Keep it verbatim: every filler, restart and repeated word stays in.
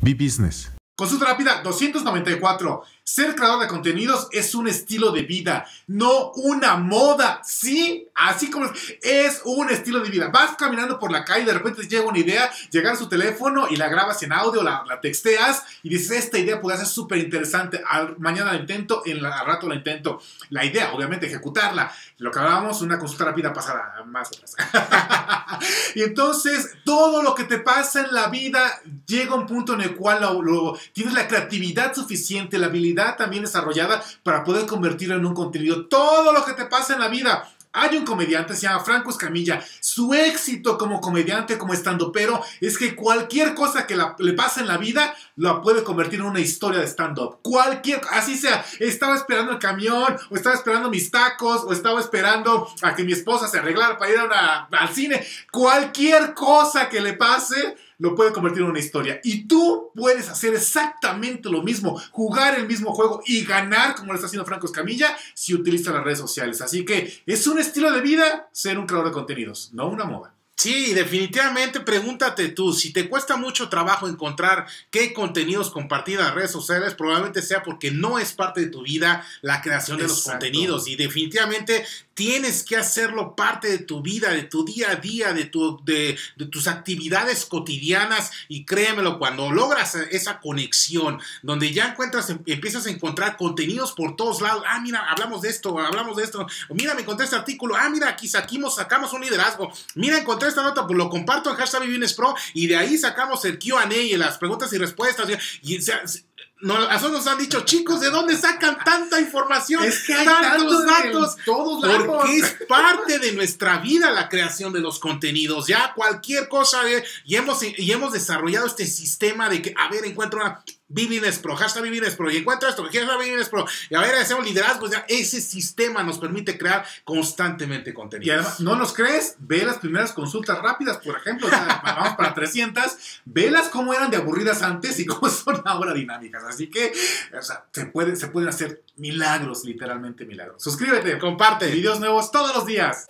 BeBusiness. Consulta rápida doscientos noventa y cuatro. Ser creador de contenidos es un estilo de vida, no una moda. Sí, así como es, es un estilo de vida. Vas caminando por la calle y de repente te llega una idea, llega a su teléfono y la grabas en audio, la, la texteas y dices, esta idea puede ser súper interesante. Mañana la intento, en la, al rato la intento. La idea, obviamente, ejecutarla. Lo que hablábamos, una consulta rápida pasada, más atrás. Y entonces, todo lo que te pasa en la vida llega a un punto en el cual lo, lo, tienes la creatividad suficiente, la habilidad también desarrollada para poder convertirlo en un contenido. Todo lo que te pasa en la vida. Hay un comediante, se llama Franco Escamilla. Su éxito como comediante, como estandopero, es que cualquier cosa que la, le pase en la vida, la puede convertir en una historia de stand-up. Cualquier, así sea, estaba esperando el camión, o estaba esperando mis tacos, o estaba esperando a que mi esposa se arreglara para ir a una, al cine. Cualquier cosa que le pase, lo puede convertir en una historia. Y tú puedes hacer exactamente lo mismo, jugar el mismo juego y ganar, como lo está haciendo Franco Escamilla, si utiliza las redes sociales. Así que es un estilo de vida ser un creador de contenidos, no una moda. Sí, definitivamente. Pregúntate tú, si te cuesta mucho trabajo encontrar qué contenidos compartir en las redes sociales, probablemente sea porque no es parte de tu vida la creación de Exacto. los contenidos. Y definitivamente tienes que hacerlo parte de tu vida, de tu día a día, de, tu, de, de tus actividades cotidianas. Y créemelo, cuando logras esa conexión, donde ya encuentras, empiezas a encontrar contenidos por todos lados. Ah, mira, hablamos de esto, hablamos de esto. Mira, me encontré este artículo. Ah, mira, aquí saquimos, sacamos un liderazgo. Mira, encontré esta nota, pues lo comparto en hashtag Vivinespro y de ahí sacamos el Q and A y las preguntas y respuestas y, y nos, a eso nos han dicho, chicos, ¿de dónde sacan tanta información? Es que hay tantos datos, todos lados. Porque es parte de nuestra vida la creación de los contenidos. Ya cualquier cosa, de, y, hemos, y hemos desarrollado este sistema de que, a ver, encuentro una Vivinespro, hashtag Vivinespro, y encuentro esto, hashtag Vivinespro, y a ver, hacemos liderazgo. Ya ese sistema nos permite crear constantemente contenido. Y además, ¿no nos crees? Ve las primeras consultas rápidas, por ejemplo, o sea, vamos para trescientas, velas cómo eran de aburridas antes y cómo son ahora dinámicas. Así que, o sea, se pueden, se pueden hacer milagros, literalmente milagros. Suscríbete, comparte, videos nuevos todos los días.